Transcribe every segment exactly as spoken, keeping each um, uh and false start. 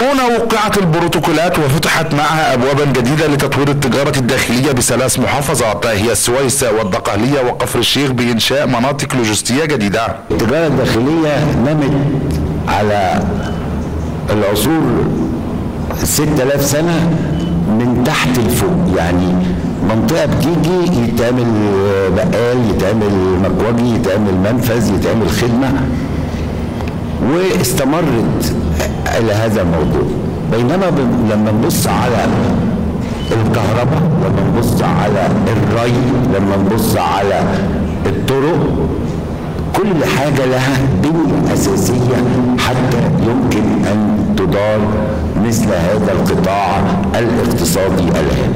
هنا وقعت البروتوكولات وفتحت معها أبوابا جديدة لتطوير التجارة الداخلية بثلاث محافظات هي السويس والدقهلية وكفر الشيخ بإنشاء مناطق لوجستية جديدة. التجارة الداخلية نمت على العصور ستة آلاف سنة من تحت لفوق، يعني منطقة بتيجي يتعمل بقال، يتعمل مكوجي، يتعمل منفذ، يتعمل خدمة، واستمرت إلى هذا الموضوع. بينما لما نبص على الكهرباء، لما نبص على الري، لما نبص على الطرق، كل حاجة لها بنية أساسية حتى يمكن أن تدار مثل هذا القطاع الاقتصادي الهام.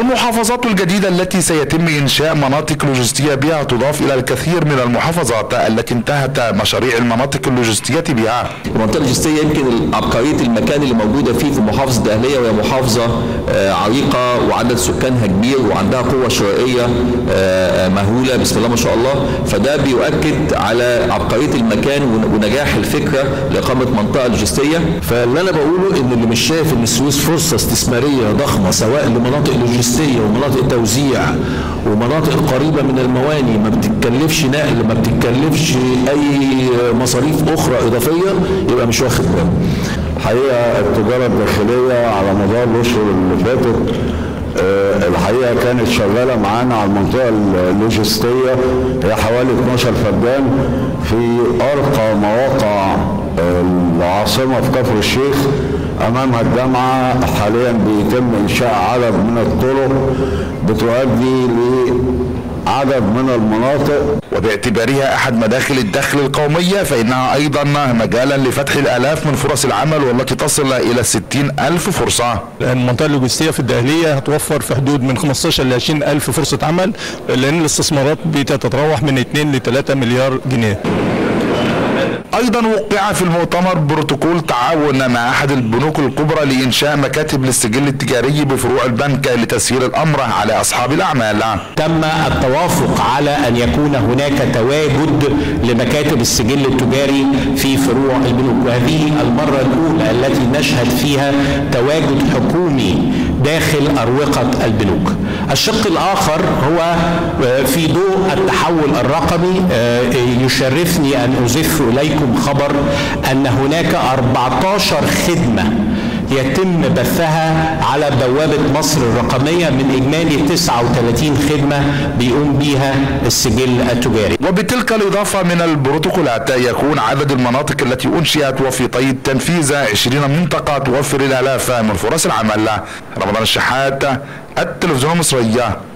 المحافظات الجديدة التي سيتم إنشاء مناطق لوجستية بها تضاف إلى الكثير من المحافظات التي انتهت مشاريع المناطق اللوجستية بها. المنطقة اللوجستية يمكن عبقرية المكان اللي موجودة فيه في محافظة الدقهلية، وهي محافظة عريقة وعدد سكانها كبير وعندها قوة شرائية مهولة بسم الله ما شاء الله، فده بيؤكد على عبقرية المكان ونجاح الفكرة لإقامة منطقة لوجستية. فاللي أنا بقوله إن اللي مش شايف إن السويس فرصة استثمارية ضخمة سواء لمناطق لوجستية ومناطق توزيع ومناطق قريبة من المواني، ما بتتكلفش نقل، ما بتتكلفش أي مصاريف أخرى إضافية، يبقى مش واخد باله. الحقيقة التجارة الداخلية على مدار الأشهر اللي فاتت الحقيقة كانت شغالة معانا على المنطقة اللوجستية، هي حوالي اثناشر فدان في أرقى مواقع العاصمة في كفر الشيخ، أمامها الجامعة. حاليا بيتم إنشاء عدد من الطرق بتؤدي لعدد من المناطق. وباعتبارها أحد مداخل الدخل القومية فإنها أيضا مجالا لفتح الآلاف من فرص العمل والتي تصل إلى ستين ألف فرصة. المنطقة اللوجستية في الدقهلية هتوفر في حدود من خمستاشر ل عشرين ألف فرصة عمل، لأن الاستثمارات بتتراوح من اتنين ل تلاتة مليار جنيه. أيضا وقع في المؤتمر بروتوكول تعاون مع أحد البنوك الكبرى لإنشاء مكاتب للسجل التجاري بفروع البنك لتسهيل الأمر على أصحاب الأعمال. تم التوافق على أن يكون هناك تواجد لمكاتب السجل التجاري في فروع البنوك، وهذه المرة الأولى التي نشهد فيها تواجد حكومي داخل أروقة البنوك. الشق الآخر هو في ضوء التحول الرقمي، يشرفني أن أزف إليكم خبر أن هناك أربعتاشر خدمة يتم بثها على بوابة مصر الرقمية من إجمالي تسعة وتلاتين خدمة بيقوم بيها السجل التجاري. وبتلك الإضافة من البروتوكولات يكون عدد المناطق التي أنشئت وفي طي التنفيذ عشرين منطقة توفر الآلاف من فرص العمل. رمضان الشحات، التلفزيون المصري.